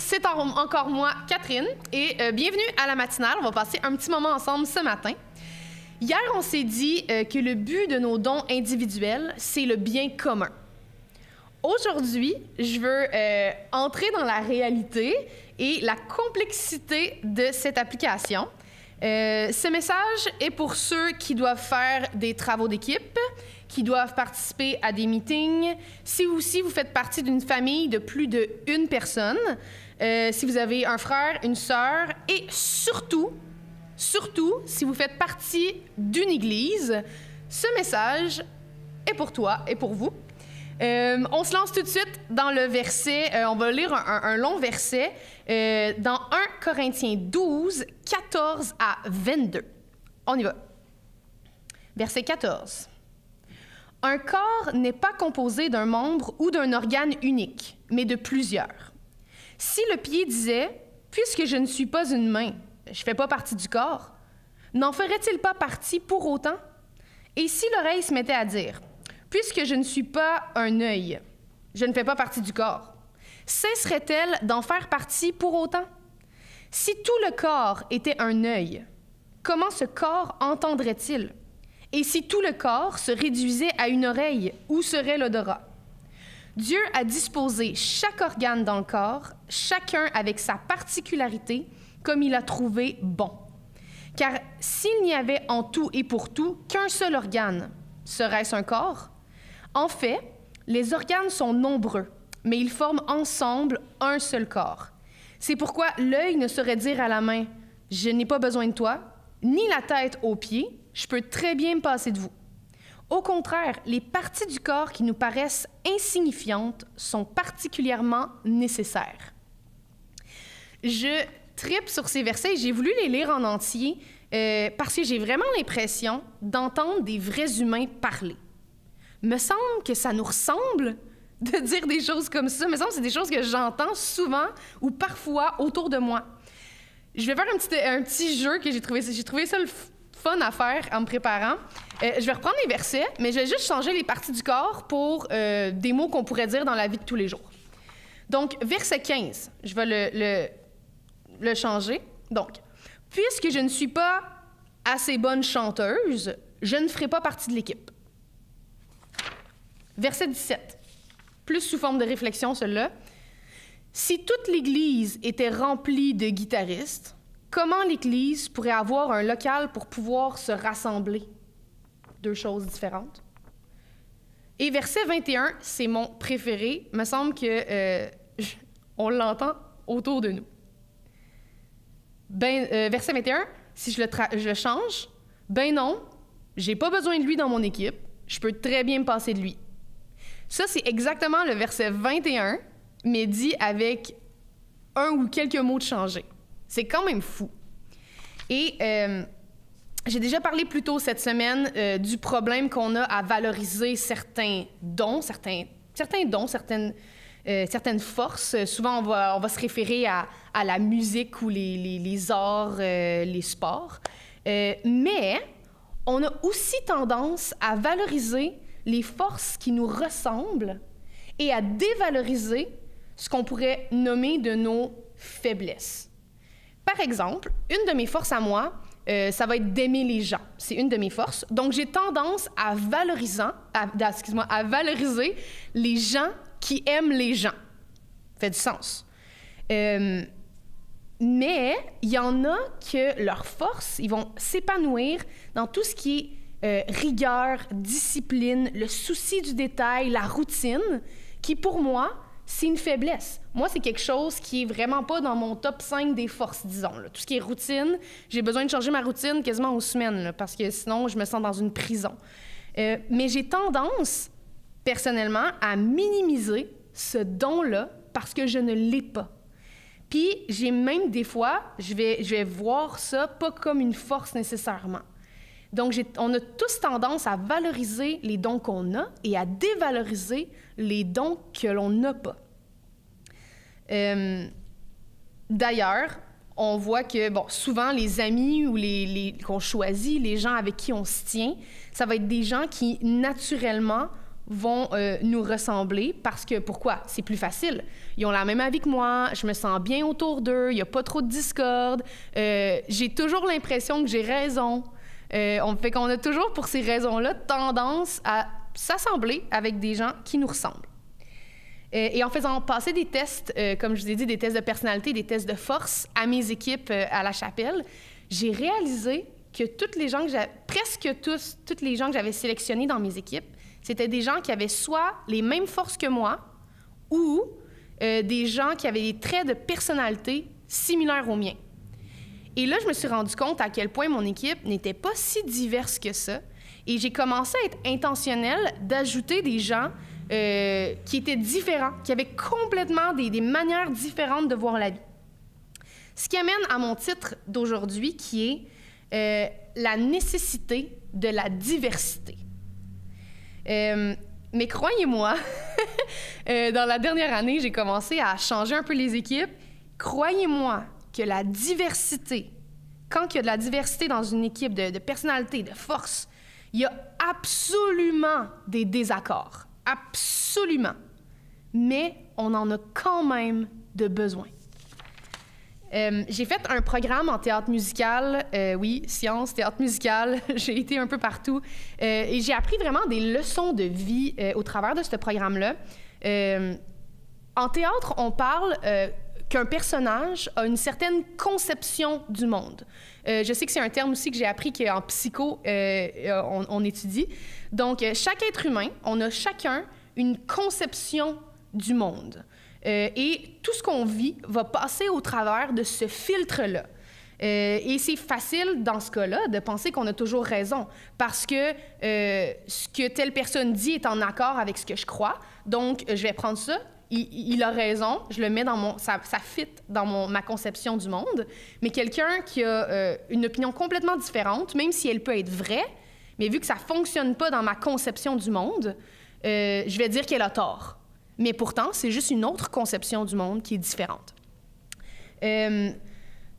c'est encore moi, Catherine, et bienvenue à la matinale. On va passer un petit moment ensemble ce matin. Hier, on s'est dit que le but de nos dons individuels, c'est le bien commun. Aujourd'hui, je veux entrer dans la réalité et la complexité de cette application. Ce message est pour ceux qui doivent faire des travaux d'équipe, qui doivent participer à des meetings. Si vous aussi, vous faites partie d'une famille de plus d'une personne, si vous avez un frère, une sœur, et surtout, si vous faites partie d'une église, ce message est pour toi et pour vous. On se lance tout de suite dans le verset, on va lire un long verset, dans 1 Corinthiens 12, 14 à 22. On y va. Verset 14. « Un corps n'est pas composé d'un membre ou d'un organe unique, mais de plusieurs. Si le pied disait « Puisque je ne suis pas une main, je ne fais pas partie du corps », n'en ferait-il pas partie pour autant? Et si l'oreille se mettait à dire « Puisque je ne suis pas un œil, je ne fais pas partie du corps », cesserait-elle d'en faire partie pour autant? Si tout le corps était un œil, comment ce corps entendrait-il? Et si tout le corps se réduisait à une oreille, où serait l'odorat? Dieu a disposé chaque organe dans le corps, chacun avec sa particularité, comme il a trouvé bon. Car s'il n'y avait en tout et pour tout qu'un seul organe, serait-ce un corps? En fait, les organes sont nombreux, mais ils forment ensemble un seul corps. C'est pourquoi l'œil ne saurait dire à la main « Je n'ai pas besoin de toi », ni la tête aux pieds, je peux très bien me passer de vous. Au contraire, les parties du corps qui nous paraissent insignifiantes sont particulièrement nécessaires. Je tripe sur ces versets et j'ai voulu les lire en entier parce que j'ai vraiment l'impression d'entendre des vrais humains parler. Me semble que ça nous ressemble de dire des choses comme ça. Me semble que c'est des choses que j'entends souvent ou parfois autour de moi. Je vais faire un petit jeu que j'ai trouvé ça le fun à faire en me préparant. Je vais reprendre les versets, mais je vais juste changer les parties du corps pour des mots qu'on pourrait dire dans la vie de tous les jours. Donc, verset 15, je vais le changer. Donc, « Puisque je ne suis pas assez bonne chanteuse, je ne ferai pas partie de l'équipe. » Verset 17, plus sous forme de réflexion, celui-là. « Si toute l'Église était remplie de guitaristes, comment l'Église pourrait avoir un local pour pouvoir se rassembler? » Deux choses différentes. Et verset 21, c'est mon préféré. Il me semble qu'on l'entend autour de nous. Ben, verset 21, si je le change, « Ben non, j'ai pas besoin de lui dans mon équipe. Je peux très bien me passer de lui. » Ça, c'est exactement le verset 21, mais dit avec un ou quelques mots de changer. C'est quand même fou. Et j'ai déjà parlé plus tôt cette semaine du problème qu'on a à valoriser certains dons, certaines forces. Souvent, on va se référer à la musique ou les arts, les sports. Mais on a aussi tendance à valoriser les forces qui nous ressemblent et à dévaloriser ce qu'on pourrait nommer de nos faiblesses. Par exemple, une de mes forces à moi, ça va être d'aimer les gens. C'est une de mes forces. Donc, j'ai tendance à valoriser les gens qui aiment les gens. Ça fait du sens. Mais il y en a que leurs forces, ils vont s'épanouir dans tout ce qui est rigueur, discipline, le souci du détail, la routine, qui pour moi, c'est une faiblesse. Moi, c'est quelque chose qui est vraiment pas dans mon top 5 des forces, disons, là. Tout ce qui est routine, j'ai besoin de changer ma routine quasiment aux semaines, là, parce que sinon, je me sens dans une prison. Mais j'ai tendance, personnellement, à minimiser ce don-là parce que je ne l'ai pas. Puis, j'ai même des fois, je vais voir ça pas comme une force nécessairement. Donc, on a tous tendance à valoriser les dons qu'on a et à dévaloriser les dons que l'on n'a pas. D'ailleurs, on voit que bon, souvent, les amis ou qu'on choisit, les gens avec qui on se tient, ça va être des gens qui, naturellement, vont nous ressembler parce que, pourquoi? C'est plus facile. Ils ont la même avis que moi, je me sens bien autour d'eux, il n'y a pas trop de discorde, j'ai toujours l'impression que j'ai raison. Fait qu'on a toujours, pour ces raisons-là, tendance à s'assembler avec des gens qui nous ressemblent. Et en faisant passer des tests, comme je vous ai dit, des tests de personnalité, des tests de force à mes équipes à La Chapelle, j'ai réalisé que toutes les gens que j'avais sélectionnés dans mes équipes, c'était des gens qui avaient soit les mêmes forces que moi ou des gens qui avaient des traits de personnalité similaires aux miens. Et là, je me suis rendu compte à quel point mon équipe n'était pas si diverse que ça. Et j'ai commencé à être intentionnelle d'ajouter des gens qui étaient différents, qui avaient complètement des manières différentes de voir la vie. Ce qui amène à mon titre d'aujourd'hui, qui est la nécessité de la diversité. Mais croyez-moi, dans la dernière année, j'ai commencé à changer un peu les équipes. Croyez-moi que la diversité, quand il y a de la diversité dans une équipe de personnalité, de force, il y a absolument des désaccords. Absolument. Mais on en a quand même de besoin. J'ai fait un programme en théâtre musical, oui, sciences, théâtre musical, j'ai été un peu partout, et j'ai appris vraiment des leçons de vie au travers de ce programme-là. En théâtre, on parle qu'un personnage a une certaine conception du monde. Je sais que c'est un terme aussi que j'ai appris qu'en psycho, on étudie. Donc, chaque être humain, on a chacun une conception du monde. Et tout ce qu'on vit va passer au travers de ce filtre-là. Et c'est facile, dans ce cas-là, de penser qu'on a toujours raison, parce que ce que telle personne dit est en accord avec ce que je crois, donc je vais prendre ça, il a raison, je le mets dans mon... ça fit dans ma conception du monde. Mais quelqu'un qui a une opinion complètement différente, même si elle peut être vraie, mais vu que ça ne fonctionne pas dans ma conception du monde, je vais dire qu'elle a tort. Mais pourtant, c'est juste une autre conception du monde qui est différente.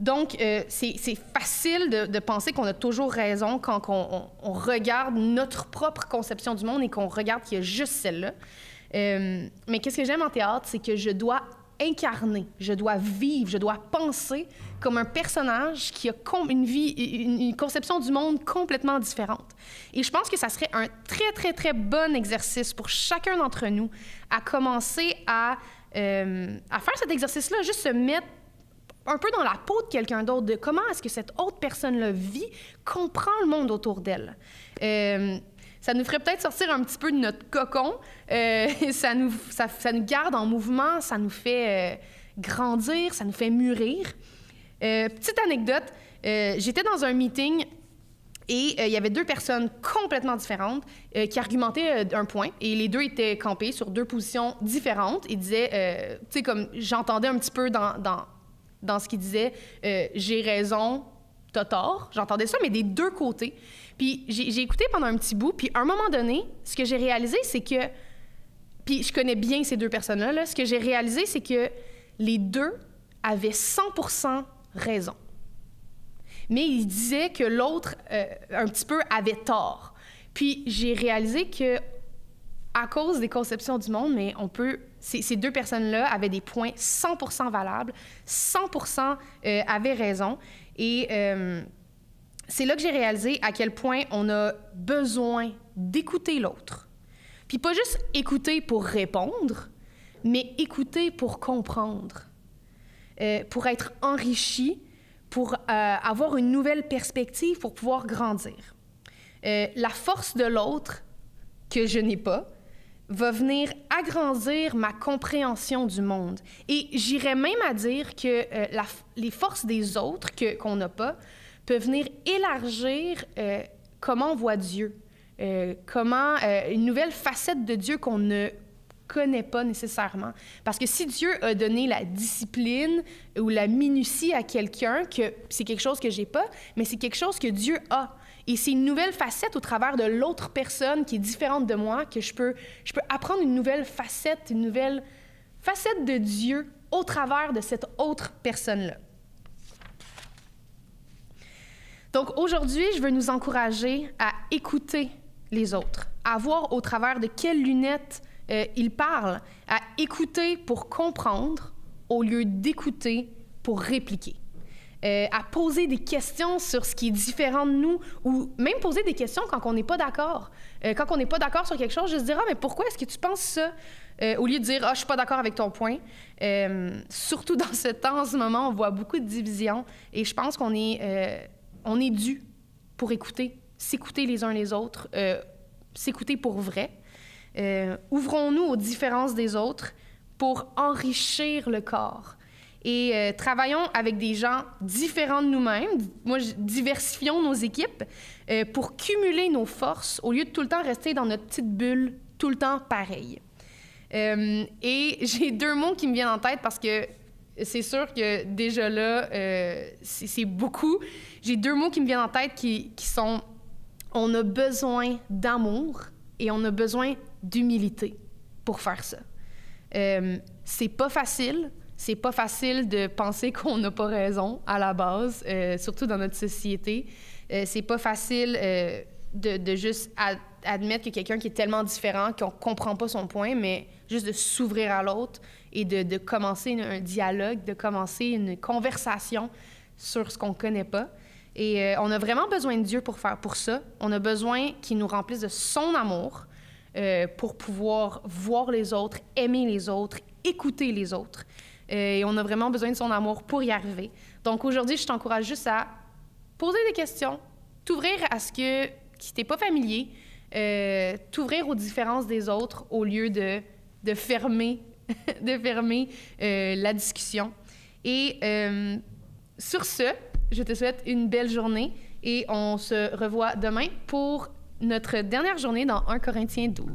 Donc, c'est facile de penser qu'on a toujours raison quand on regarde notre propre conception du monde et qu'on regarde qu'il y a juste celle-là. Mais qu'est-ce que j'aime en théâtre, c'est que je dois incarner, je dois vivre, je dois penser comme un personnage qui a une conception du monde complètement différente. Et je pense que ça serait un très, très, très bon exercice pour chacun d'entre nous à commencer à faire cet exercice-là, juste se mettre un peu dans la peau de quelqu'un d'autre, de comment est-ce que cette autre personne-là vit, comprend le monde autour d'elle. Ça nous ferait peut-être sortir un petit peu de notre cocon, ça nous garde en mouvement, ça nous fait grandir, ça nous fait mûrir. Petite anecdote, j'étais dans un meeting et il y avait deux personnes complètement différentes qui argumentaient un point et les deux étaient campés sur deux positions différentes et disaient, tu sais, comme j'entendais un petit peu dans ce qu'ils disaient, j'ai raison, t'as tort, j'entendais ça, mais des deux côtés. Puis j'ai écouté pendant un petit bout, puis à un moment donné, ce que j'ai réalisé, c'est que... Puis je connais bien ces deux personnes-là, là, ce que j'ai réalisé, c'est que les deux avaient 100% raison. Mais ils disaient que l'autre, un petit peu, avait tort. Puis j'ai réalisé que, à cause des conceptions du monde, mais on peut... Ces deux personnes-là avaient des points 100% valables, 100% avaient raison. Et c'est là que j'ai réalisé à quel point on a besoin d'écouter l'autre. Puis pas juste écouter pour répondre, mais écouter pour comprendre, pour être enrichi, pour avoir une nouvelle perspective, pour pouvoir grandir. La force de l'autre, que je n'ai pas, va venir agrandir ma compréhension du monde. Et j'irais même à dire que les forces des autres qu'on n'a pas peuvent venir élargir comment on voit Dieu, une nouvelle facette de Dieu qu'on ne connaît pas nécessairement. Parce que si Dieu a donné la discipline ou la minutie à quelqu'un, que c'est quelque chose que j'ai pas, mais c'est quelque chose que Dieu a. Et c'est une nouvelle facette au travers de l'autre personne qui est différente de moi, que je peux apprendre une nouvelle facette de Dieu au travers de cette autre personne-là. Donc aujourd'hui, je veux nous encourager à écouter les autres, à voir au travers de quelles lunettes il parle, à écouter pour comprendre au lieu d'écouter pour répliquer, à poser des questions sur ce qui est différent de nous ou même poser des questions quand on n'est pas d'accord. Quand on n'est pas d'accord sur quelque chose, je se dire « Ah, mais pourquoi est-ce que tu penses ça? » Au lieu de dire « Ah, je ne suis pas d'accord avec ton point. » Surtout dans ce temps, en ce moment, on voit beaucoup de divisions et je pense qu'on est dû pour écouter, s'écouter les uns les autres, s'écouter pour vrai. Ouvrons-nous aux différences des autres pour enrichir le corps et travaillons avec des gens différents de nous-mêmes. Moi, diversifions nos équipes pour cumuler nos forces au lieu de tout le temps rester dans notre petite bulle, tout le temps pareil. Et j'ai deux mots qui me viennent en tête parce que c'est sûr que déjà là, c'est beaucoup. J'ai deux mots qui me viennent en tête qui sont « on a besoin d'amour » et « on a besoin d'humilité » pour faire ça. C'est pas facile. C'est pas facile de penser qu'on n'a pas raison à la base, surtout dans notre société. C'est pas facile de juste admettre que quelqu'un qui est tellement différent qu'on comprend pas son point, mais juste de s'ouvrir à l'autre et de commencer un dialogue, de commencer une conversation sur ce qu'on connaît pas. Et on a vraiment besoin de Dieu pour ça. On a besoin qu'il nous remplisse de son amour pour pouvoir voir les autres, aimer les autres, écouter les autres. Et on a vraiment besoin de son amour pour y arriver. Donc aujourd'hui, je t'encourage juste à poser des questions, t'ouvrir à ce qui t'est pas familier, t'ouvrir aux différences des autres au lieu de fermer, la discussion. Et sur ce, je te souhaite une belle journée et on se revoit demain pour notre dernière journée dans 1 Corinthiens 12.